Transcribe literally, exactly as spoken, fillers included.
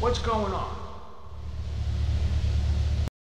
What's going on?